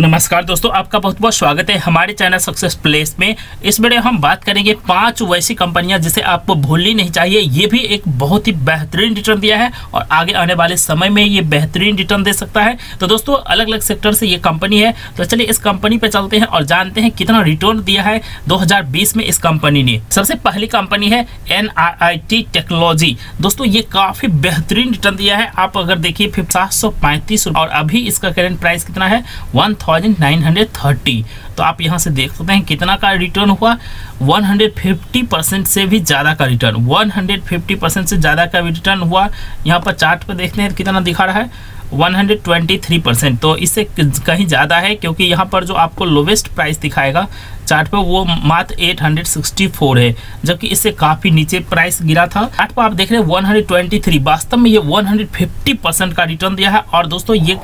नमस्कार दोस्तों, आपका बहुत बहुत स्वागत है हमारे चैनल सक्सेस प्लेस में। इस वीडियो हम बात करेंगे 5 वैसी कंपनियां जिसे आपको भूलनी नहीं चाहिए। ये भी एक बहुत ही बेहतरीन रिटर्न दिया है और आगे आने वाले समय में ये बेहतरीन रिटर्न दे सकता है। तो दोस्तों, अलग अलग सेक्टर से ये कंपनी है, तो चलिए इस कंपनी पर चलते हैं और जानते हैं कितना रिटर्न दिया है 2020 में इस कंपनी ने। सबसे पहली कंपनी है NRIT टेक्नोलॉजी। दोस्तों, ये काफ़ी बेहतरीन रिटर्न दिया है। आप अगर देखिए 735 और अभी इसका करेंट प्राइस कितना है 1930। तो आप यहां से देख सकते हैं कितना का रिटर्न हुआ, 150% से भी ज़्यादा का रिटर्न, 150% से ज़्यादा का रिटर्न हुआ। यहां पर चार्ट पर देखते हैं कितना दिखा रहा है 123%। तो इससे कहीं ज़्यादा है, क्योंकि यहाँ पर जो आपको लोवेस्ट प्राइस दिखाएगा चार्ट पर वो मात्र 864 है, जबकि इससे काफ़ी नीचे प्राइस गिरा था। चार्ट पर आप देख रहे हैं 123। वास्तव में ये 150% का रिटर्न दिया है और दोस्तों ये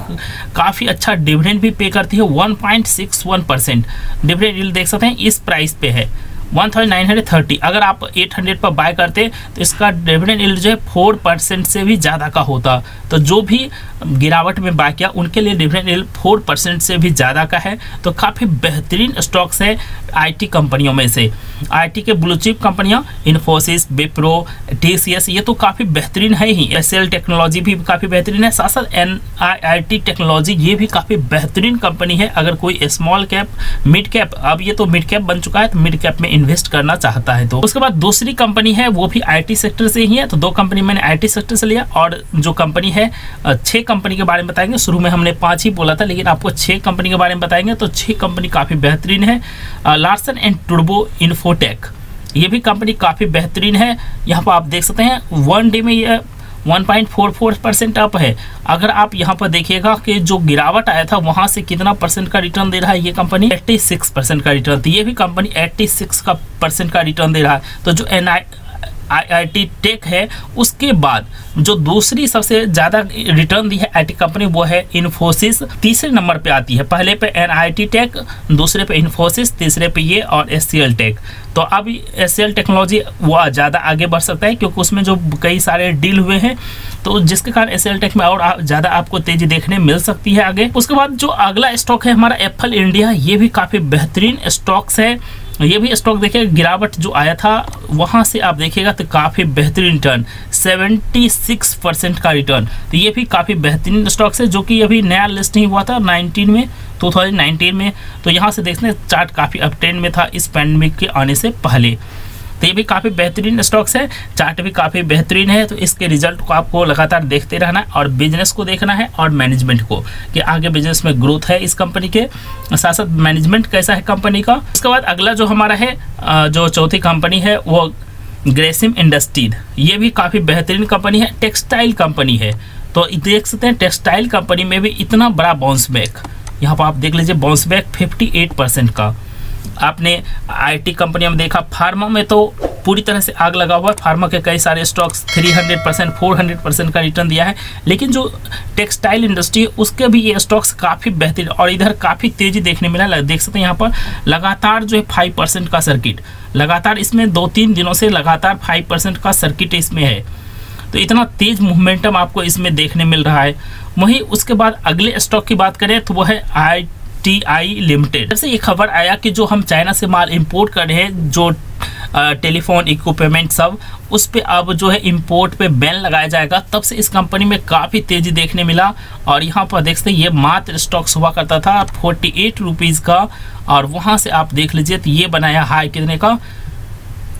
काफ़ी अच्छा डिविडेंड भी पे करती है। 1.61% डिविडेंड यील्ड देख सकते हैं इस प्राइस पे है 1930। अगर आप 800 पर बाय करते तो इसका डिविडेंड यील्ड जो है 4% से भी ज़्यादा का होता। तो जो भी गिरावट में बाय किया उनके लिए डिविडेंड यील्ड 4% से भी ज़्यादा का है। तो काफ़ी बेहतरीन स्टॉक्स है आईटी कंपनियों में से। आईटी के ब्लू चिप कंपनियां इन्फोसिस, बिप्रो, TCS, ये तो काफ़ी बेहतरीन है ही। SL टेक्नोलॉजी भी काफ़ी बेहतरीन है, साथ साथ NRIT टेक्नोलॉजी ये भी काफ़ी बेहतरीन कंपनी है। अगर कोई स्मॉल कैप, मिड कैप, अब ये तो मिड कैप बन चुका है, तो मिड कैप में इन्वेस्ट करना चाहता है। तो उसके बाद दूसरी कंपनी है, वो भी आईटी सेक्टर से ही है। तो 2 कंपनी मैंने आईटी सेक्टर से लिया और जो कंपनी है 6 कंपनी के बारे में बताएंगे। शुरू में हमने 5 ही बोला था, लेकिन आपको 6 कंपनी के बारे में बताएंगे। तो 6 कंपनी काफ़ी बेहतरीन है। लार्सन एंड टर्बो, इन्फोटेक, ये भी कंपनी काफ़ी बेहतरीन है। यहाँ पर आप देख सकते हैं 1 डे में ये 1.44% अप है। अगर आप यहाँ पर देखिएगा कि जो गिरावट आया था वहाँ से कितना परसेंट का रिटर्न दे रहा है ये कंपनी, 86% का रिटर्न। तो ये भी कंपनी 86% का रिटर्न दे रहा है। तो जो NRIT टेक है, उसके बाद जो दूसरी सबसे ज़्यादा रिटर्न दी है आईटी कंपनी वो है इन्फोसिस, तीसरे नंबर पे आती है। पहले पे NRIT टेक, दूसरे पे इन्फोसिस, तीसरे पे ये और SCL टेक। तो अब SCL टेक्नोलॉजी वो ज़्यादा आगे बढ़ सकता है, क्योंकि उसमें जो कई सारे डील हुए हैं, तो जिसके कारण SCL टेक में और ज़्यादा आपको तेज़ी देखने मिल सकती है आगे। उसके बाद जो अगला स्टॉक है हमारा एप्पल इंडिया, ये भी काफ़ी बेहतरीन स्टॉक्स है। ये भी स्टॉक देखिए, गिरावट जो आया था वहाँ से आप देखिएगा तो काफ़ी बेहतरीन रिटर्न, 76% का रिटर्न। तो ये भी काफ़ी बेहतरीन स्टॉक्स है, जो कि अभी नया लिस्ट नहीं हुआ था 2019 में। तो यहाँ से देखते हैं चार्ट काफ़ी अपट्रेंड में था इस पैंडमिक के आने से पहले। तो ये भी काफ़ी बेहतरीन स्टॉक्स है, चार्ट भी काफ़ी बेहतरीन है। तो इसके रिजल्ट को आपको लगातार देखते रहना है और बिजनेस को देखना है और मैनेजमेंट को, कि आगे बिजनेस में ग्रोथ है इस कंपनी के, साथ साथ मैनेजमेंट कैसा है कंपनी का। उसके बाद अगला जो हमारा है, जो चौथी कंपनी है वो ग्रेसिम इंडस्ट्रीज। ये भी काफ़ी बेहतरीन कंपनी है, टेक्सटाइल कंपनी है। तो देख सकते हैं टेक्सटाइल कंपनी में भी इतना बड़ा बाउंस बैक, यहाँ पर आप देख लीजिए बाउंस बैक 58% का। आपने आईटी कंपनियों में देखा, फार्मा में तो पूरी तरह से आग लगा हुआ है। फार्मा के कई सारे स्टॉक्स 300%, 400% का रिटर्न दिया है। लेकिन जो टेक्सटाइल इंडस्ट्री है उसके भी ये स्टॉक्स काफ़ी बेहतरीन और इधर काफ़ी तेज़ी देखने मिला। देख सकते हैं यहाँ पर लगातार जो है 5% का सर्किट, लगातार इसमें 2-3 दिनों से लगातार 5% का सर्किट इसमें है। तो इतना तेज़ मूवमेंटम आपको इसमें देखने मिल रहा है। वहीं उसके बाद अगले स्टॉक की बात करें तो वो है ITI लिमिटेड। जब से ये खबर आया कि जो हम चाइना से माल इंपोर्ट कर रहे हैं, जो टेलीफोन, इक्विपमेंट सब, उस पे अब जो है इंपोर्ट पे बैन लगाया जाएगा, तब से इस कंपनी में काफ़ी तेज़ी देखने मिला। और यहाँ पर देखते हैं ये मात्र स्टॉक्स हुआ करता था 48 रुपीज़ का, और वहाँ से आप देख लीजिए तो ये बनाया हाई कितने का,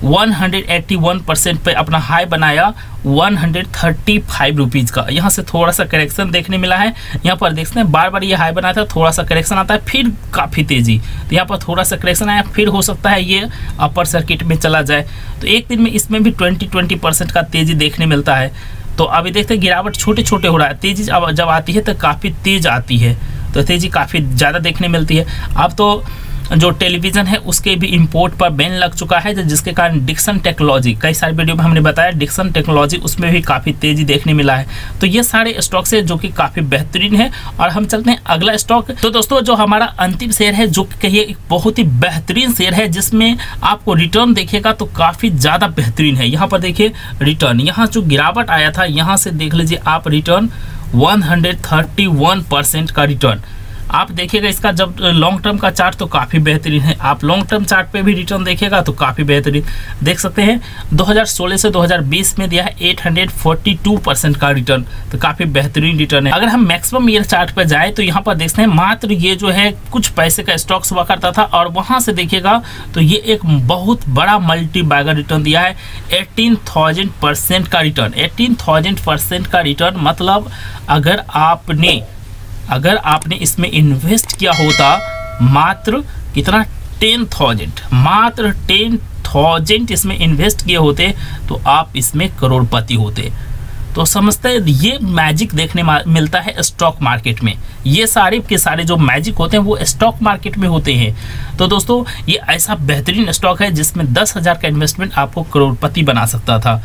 181% पे अपना हाई बनाया 135 रुपीज़ का। यहाँ से थोड़ा सा करेक्शन देखने मिला है। यहाँ पर देखते हैं बार बार ये हाई बनाया था, थोड़ा सा करेक्शन आता है, फिर काफ़ी तेज़ी। तो यहाँ पर थोड़ा सा करेक्शन आया, फिर हो सकता है ये अपर सर्किट में चला जाए। तो एक दिन में इसमें भी 20% का तेज़ी देखने मिलता है। तो अभी देखते हैं गिरावट छोटे छोटे हो रहा है, तेज़ी जब आती है तो काफ़ी तेज़ आती है, तो तेज़ी काफ़ी ज़्यादा देखने मिलती है। अब तो जो टेलीविज़न है उसके भी इंपोर्ट पर बैन लग चुका है, जिसके कारण डिक्सन टेक्नोलॉजी, कई सारे वीडियो में हमने बताया डिक्सन टेक्नोलॉजी, उसमें भी काफ़ी तेज़ी देखने मिला है। तो ये सारे स्टॉक्स है जो कि काफ़ी बेहतरीन है। और हम चलते हैं अगला स्टॉक। तो दोस्तों, जो हमारा अंतिम शेयर है, जो कि कहिए एक बहुत ही बेहतरीन शेयर है, जिसमें आपको रिटर्न देखेगा तो काफ़ी ज़्यादा बेहतरीन है। यहाँ पर देखिए रिटर्न, यहाँ जो गिरावट आया था यहाँ से देख लीजिए आप रिटर्न 131% का रिटर्न। आप देखिएगा इसका जब लॉन्ग टर्म का चार्ट तो काफ़ी बेहतरीन है। आप लॉन्ग टर्म चार्ट पे भी रिटर्न देखिएगा तो काफ़ी बेहतरीन देख सकते हैं। 2016 से 2020 में दिया है 842% का रिटर्न, तो काफ़ी बेहतरीन रिटर्न है। अगर हम मैक्सिमम ईयर चार्ट पे जाए तो यहाँ पर देखते हैं मात्र ये जो है कुछ पैसे का स्टॉक्स हुआ करता था और वहाँ से देखिएगा तो ये एक बहुत बड़ा मल्टी बैगर रिटर्न दिया है 18,000% का रिटर्न। 18,000% का रिटर्न मतलब अगर आपने इसमें इन्वेस्ट किया होता मात्र कितना 10,000, मात्र 10,000 इसमें इन्वेस्ट किए होते तो आप इसमें करोड़पति होते। तो समझते हैं ये मैजिक देखने मिलता है स्टॉक मार्केट में। ये सारे के सारे जो मैजिक होते हैं वो स्टॉक मार्केट में होते हैं। तो दोस्तों ये ऐसा बेहतरीन स्टॉक है जिसमें 10,000 का इन्वेस्टमेंट आपको करोड़पति बना सकता था।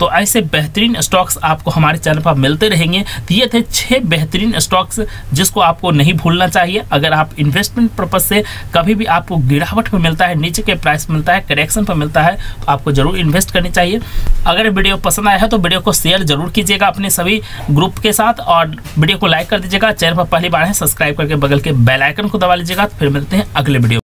तो ऐसे बेहतरीन स्टॉक्स आपको हमारे चैनल पर मिलते रहेंगे। तो ये थे 6 बेहतरीन स्टॉक्स जिसको आपको नहीं भूलना चाहिए। अगर आप इन्वेस्टमेंट पर्पस से कभी भी आपको गिरावट पर मिलता है, नीचे के प्राइस पर मिलता है, करेक्शन पर मिलता है, तो आपको ज़रूर इन्वेस्ट करनी चाहिए। अगर वीडियो पसंद आया है तो वीडियो को शेयर जरूर कीजिएगा अपने सभी ग्रुप के साथ और वीडियो को लाइक कर दीजिएगा। चैनल पर पहली बार है सब्सक्राइब करके बगल के बेल आइकन को दबा लीजिएगा। तो फिर मिलते हैं अगले वीडियो।